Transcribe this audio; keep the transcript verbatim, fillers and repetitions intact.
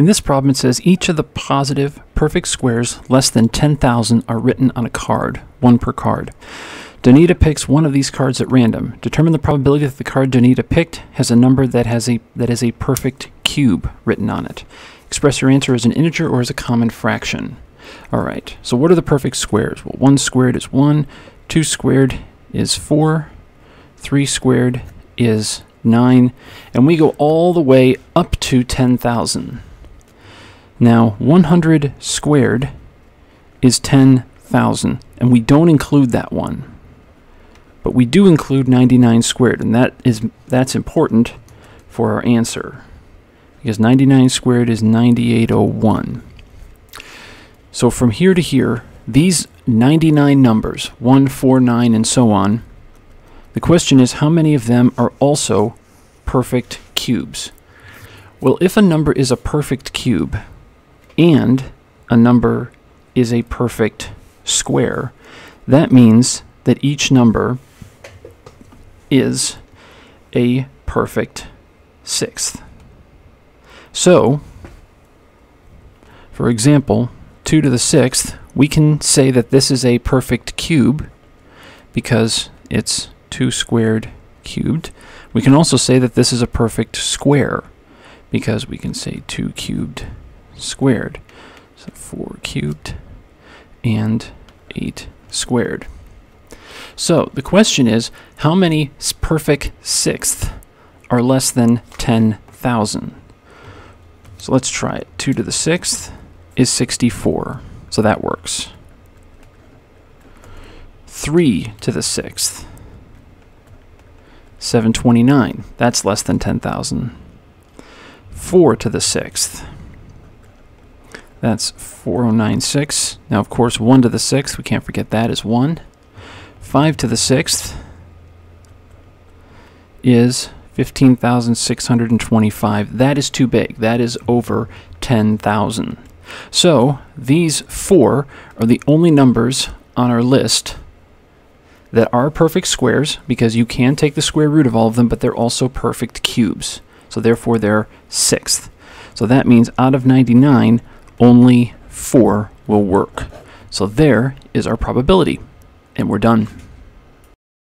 In this problem, it says each of the positive perfect squares less than ten thousand are written on a card, one per card. Donita picks one of these cards at random. Determine the probability that the card Donita picked has a number that has a that is a perfect cube written on it. Express your answer as an integer or as a common fraction. All right, so what are the perfect squares? Well, one squared is one, two squared is four, three squared is nine, and we go all the way up to ten thousand. Now, one hundred squared is ten thousand, and we don't include that one. But we do include ninety-nine squared, and that is that's important for our answer, because ninety-nine squared is ninety-eight oh one. So from here to here, these ninety-nine numbers, one, four, nine, and so on, the question is how many of them are also perfect cubes? Well, if a number is a perfect cube and a number is a perfect square, that means that each number is a perfect sixth. So, for example, two to the sixth, we can say that this is a perfect cube because it's two squared cubed. We can also say that this is a perfect square because we can say two cubed squared. So four cubed and eight squared. So the question is, how many perfect sixths are less than ten thousand? So let's try it. two to the sixth is sixty-four, so that works. three to the sixth, seven twenty-nine, that's less than ten thousand. four to the sixth, that's four thousand ninety-six. Now, of course, one to the sixth, we can't forget that, is one. five to the sixth is fifteen thousand six hundred twenty-five. That is too big. That is over ten thousand. So these four are the only numbers on our list that are perfect squares, because you can take the square root of all of them, but they're also perfect cubes. So therefore, they're sixth. So that means out of ninety-nine, only four will work. So there is our probability, and we're done.